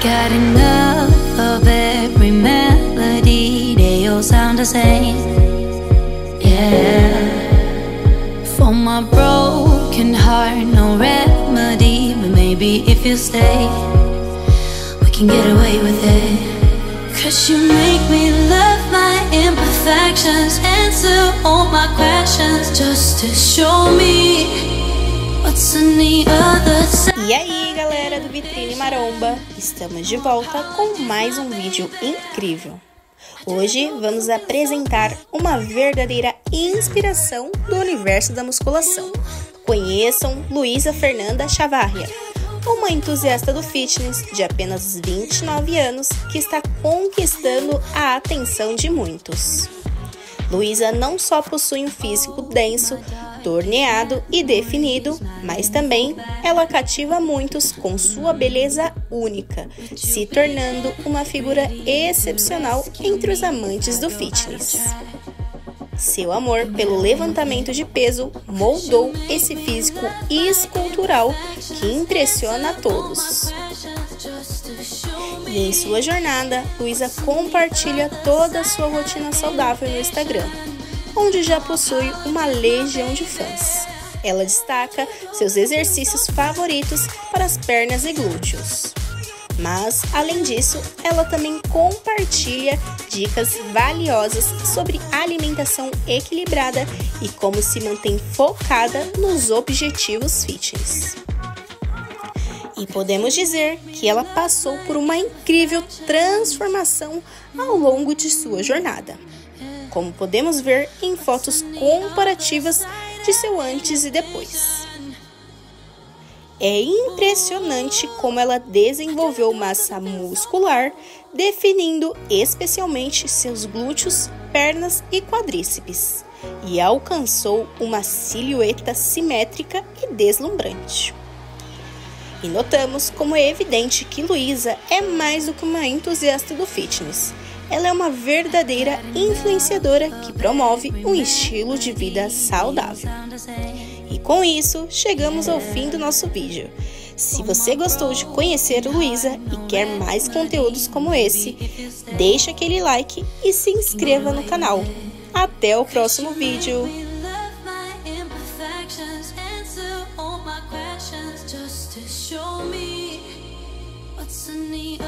got enough of every melody, they all sound the same. Yeah. For my broken heart, no remedy, but maybe if you stay, we can get away with it. Cause you make me love my imperfections, answer all my questions, just to show me what's on the other side. E aí, galera do Vitrine Maromba, estamos de volta com mais um vídeo incrível. Hoje vamos apresentar uma verdadeira inspiração do universo da musculação. Conheçam Luísa Fernanda Chavarria, uma entusiasta do fitness de apenas 29 anos que está conquistando a atenção de muitos. Luísa não só possui um físico denso, torneado e definido, mas também ela cativa muitos com sua beleza única, se tornando uma figura excepcional entre os amantes do fitness. Seu amor pelo levantamento de peso moldou esse físico escultural que impressiona a todos. E em sua jornada, Luísa compartilha toda a sua rotina saudável no Instagram, onde já possui uma legião de fãs. Ela destaca seus exercícios favoritos para as pernas e glúteos. Mas, além disso, ela também compartilha dicas valiosas sobre alimentação equilibrada e como se mantém focada nos objetivos fitness. E podemos dizer que ela passou por uma incrível transformação ao longo de sua jornada, como podemos ver em fotos comparativas de seu antes e depois. É impressionante como ela desenvolveu massa muscular, definindo especialmente seus glúteos, pernas e quadríceps, e alcançou uma silhueta simétrica e deslumbrante. E notamos como é evidente que Luísa é mais do que uma entusiasta do fitness. Ela é uma verdadeira influenciadora que promove um estilo de vida saudável. E com isso, chegamos ao fim do nosso vídeo. Se você gostou de conhecer Luísa e quer mais conteúdos como esse, deixa aquele like e se inscreva no canal. Até o próximo vídeo! Just to show me what's in the